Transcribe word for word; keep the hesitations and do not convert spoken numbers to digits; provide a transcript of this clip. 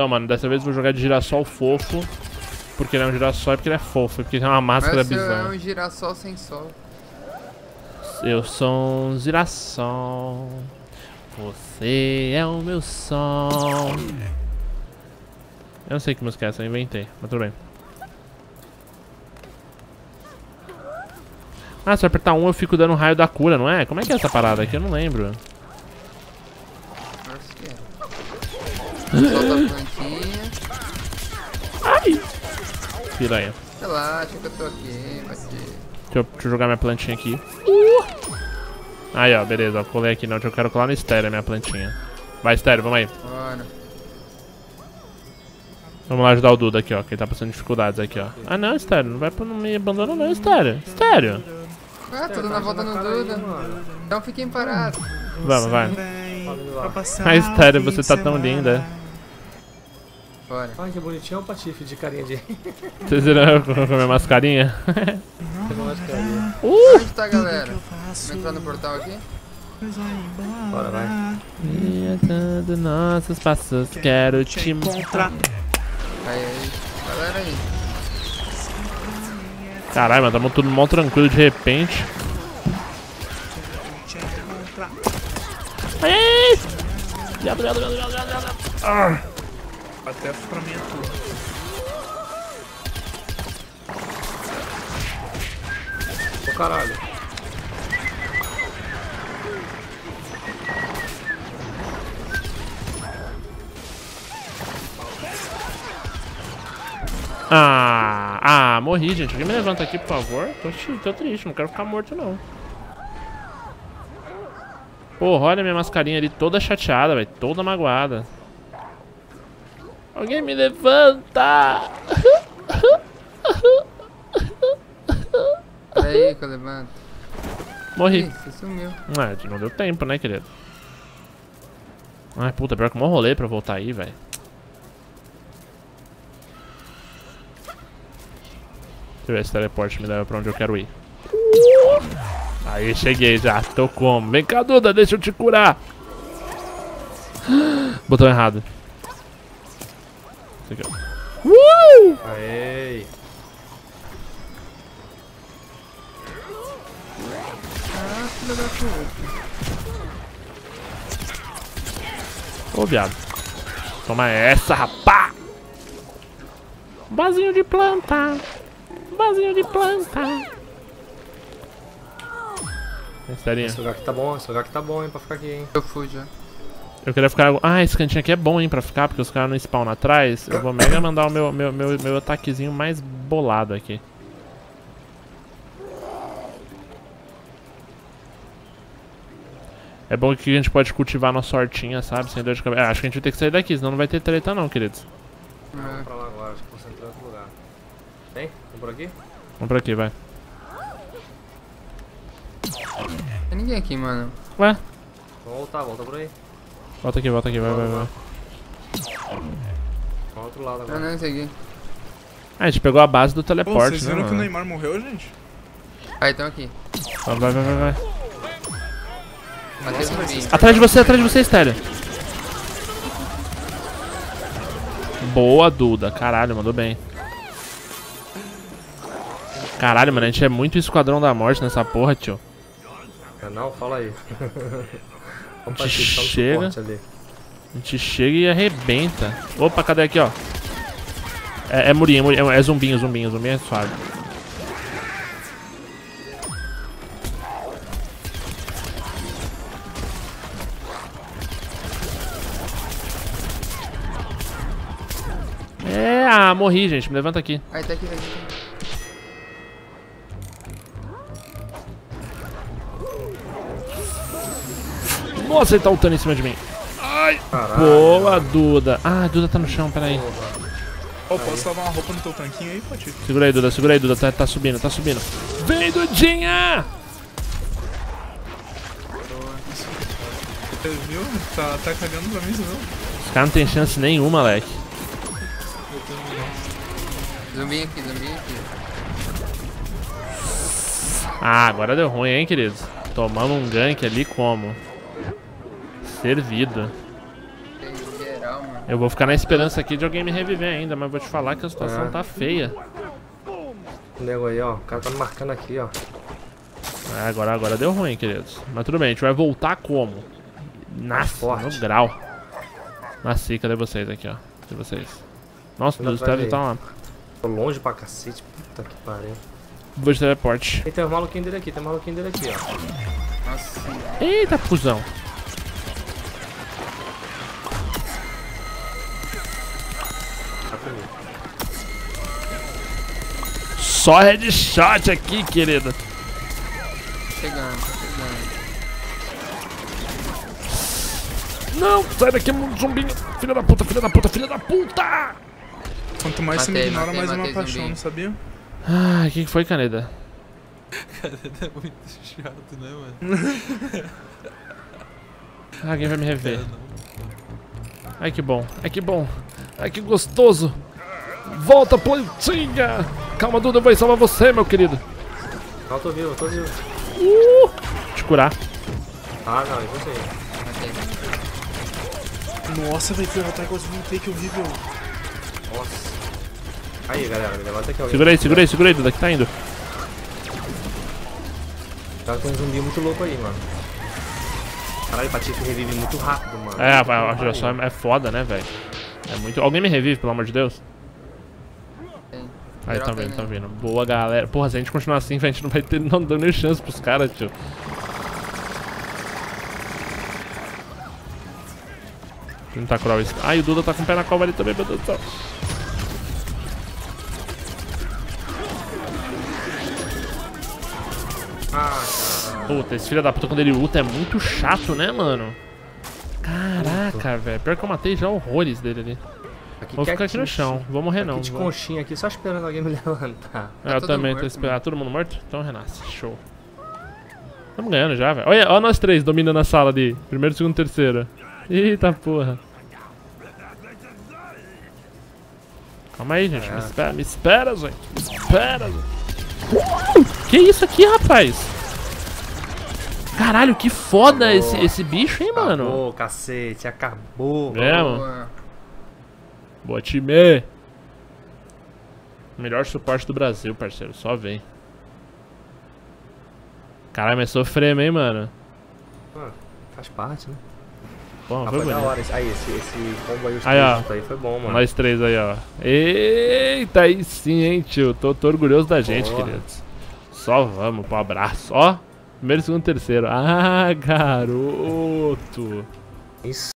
Então, mano, dessa vez eu vou jogar de girassol fofo. Porque ele é um girassol e porque ele é fofo. Porque ele é uma máscara bizarra. Mas é um girassol sem sol. Eu sou um girassol. Você é o meu sol. Eu não sei que música é essa, eu inventei. Mas tudo bem. Ah, se eu apertar um eu fico dando um raio da cura, não é? Como é que é essa parada aqui? Eu não lembro. Solta a plantinha. Ai! Piranha. Relaxa que eu tô aqui, vai ser. Deixa eu, deixa eu jogar minha plantinha aqui. Uh! Aí, ó, beleza, ó, colei aqui não. Eu quero colar no Stereo a minha plantinha. Vai, Stereo, vamos aí. Bora. Vamos lá ajudar o Duda aqui, ó, que ele tá passando dificuldades aqui, ó. Ah não, Stereo, não vai pra não me abandonar não, Stereo. Stereo. Ah, tô dando a volta no Duda. Então fiquem parados. Vamos, vai. Ah, Stereo, você tá tão linda. Olha que bonitinho é o Patife de carinha de... Vocês viram com a minha mascarinha? uh! Onde tá, galera? Vamos entrar no portal aqui? Bora, vai. Dando nossos passos, quero te mostrar. Aí, aí. Galera aí. Caralho, mano, tamo tudo mó tranquilo de repente. Ai, ai, diabo, diabo, diabo, diabo, diabo, diabo. Ah. Até pra mim é tudo. Ô caralho. Ah, ah, morri, gente. Alguém me levanta aqui, por favor. Tô, tô triste, não quero ficar morto, não. Porra, olha minha mascarinha ali toda chateada, velho, toda magoada. Alguém me levanta! Peraí que eu levanto. Morri. Ih, você sumiu. Ah, não deu tempo, né, querido? Ai, puta, pior que eu mó rolê pra voltar aí, velho. Deixa eu ver se o teleporte me leva pra onde eu quero ir. Aí, cheguei já, tô como? Vem cá, Duda, deixa eu te curar. Botão errado. Isso aqui, ó. Uh! Aê! Ah, filha da puta. Ô, viado. Toma essa, rapá! Vasinho de planta. Vasinho de planta. Serinha. Esse lugar aqui tá bom, esse lugar aqui tá bom, hein, pra ficar aqui, hein. Eu fui já. Eu queria ficar... Ah, esse cantinho aqui é bom, hein, pra ficar, porque os caras não spawnam atrás. Eu vou mega mandar o meu, meu, meu, meu ataquezinho mais bolado aqui. É bom que a gente pode cultivar nossa hortinha, sabe, sem dor de cabeça. Ah, acho que a gente vai ter que sair daqui, senão não vai ter treta não, queridos. Vamos pra lá agora, acho que vou entrar em outro lugar. Vem, vamos por aqui? Vamos por aqui, vai. Tem ninguém aqui, mano. Ué? Volta, volta por aí. Volta aqui, volta aqui, vai, vai, vai. Pra outro lado agora. Não, não, esse aqui. Ah, a gente pegou a base do teleporte, né? Vocês viram que o Neymar morreu, gente? Ah, então aqui. Vai, vai, vai, vai. Atrás de você, atrás de você, Stereo. Boa, Duda. Caralho, mandou bem. Caralho, mano, a gente é muito esquadrão da morte nessa porra, tio. Não, fala aí. A gente chega. A gente chega e arrebenta. Opa, cadê aqui, ó? É, é murinho, é, murinho, é zumbinho, zumbinho, zumbinho é suave. É, ah, morri, gente. Me levanta aqui. Aí, tá aqui, tá aqui. Nossa, ele tá lutando em cima de mim. Ai, caralho. Boa, Duda. Ah, Duda tá no chão, peraí. Ô, oh, posso lavar uma roupa no teu tanquinho aí, Patife? Segura aí, Duda, segura aí, Duda. Tá, tá subindo, tá subindo. Vem, Dudinha! Você viu? Tá, tá cagando pra mim, você viu? Os caras não tem chance nenhuma, moleque. Zumbi aqui, zumbi aqui. Ah, agora deu ruim, hein, querido? Tomando um gank ali como? Servido. Tem geral, mano. Eu vou ficar na esperança aqui de alguém me reviver ainda, mas vou te falar que a situação é. tá feia. O nego aí, ó. O cara tá me marcando aqui, ó. É, agora, agora deu ruim, queridos. Mas tudo bem, a gente vai voltar como? Nossa, no grau. Nasci, cadê vocês aqui, ó? Cadê vocês? Nossa, Deus, deve estar lá. Tô longe pra cacete, puta que pariu. Vou de teleporte. E tem um maluquinho dele aqui, tem um maluquinho dele aqui, ó. Nossa. Eita, fusão. Só headshot aqui, querida. Chegando, chegando. Não, sai daqui, zumbinho. Filha da puta, filha da puta, filha da puta. Quanto mais matei, você me ignora, matei, mais matei, eu me apaixono, sabia? Ah, o que foi, Caneda? Caneda é muito chato, né, mano? Ah, alguém vai me rever. Ai, que bom, ai, que bom. Ai, que gostoso. Volta, plantinha! Calma, Duda, eu vou salvar você, meu querido. Não, eu tô vivo, eu tô vivo. Uh, te curar. Ah, não, eu vou sair. Nossa, velho, foi o ataque aos vinte que eu vi, velho. Nossa. Aí, galera, me levanta aqui. Segura aí, segura aí, segura aí, Duda, que tá indo. Tá com um zumbi muito louco aí, mano. Caralho, o Patife revive muito rápido, mano. É, a geração é foda, né, velho? É muito... Alguém me revive, pelo amor de Deus? Aí, tá vendo, tá vendo. Boa, galera. Porra, se a gente continuar assim, a gente não vai ter, não dando nem chance pros caras, tio. Tentar curar o... Ah, e o Duda tá com o pé na cova ali também, meu Deus do céu. Puta, esse filho da puta quando ele luta é muito chato, né, mano? Caraca, velho. Pior que eu matei já horrores dele ali. Aqui, vou ficar aqui no chão, vou morrer não. De conchinha aqui, só esperando alguém me levantar. É, tá eu também morto, tô esperando. Mano. Todo mundo morto? Então renasce, show. Estamos ganhando já, velho. Olha, olha nós três dominando a sala ali. Primeiro, segundo, terceiro. Eita porra. Calma aí, gente. É. Me espera, me espera, gente. Me espera, gente. Que isso aqui, rapaz? Caralho, que foda esse, esse bicho, hein, mano? Acabou, cacete, acabou. É, mano. Boa, time! Melhor suporte do Brasil, parceiro. Só vem. Caralho, mas sofremos, hein, mano? Ah, faz parte, né? Bom, ah, foi bonito. Da hora. Aí, esse, esse combo aí, os aí, três, ó, aí foi bom, mano. Nós três aí, ó. Eita, aí sim, hein, tio. Tô, tô orgulhoso da gente, boa, queridos. Só vamos pro abraço, ó. Primeiro, segundo, terceiro. Ah, garoto. Isso.